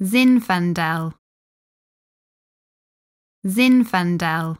Zinfandel, Zinfandel.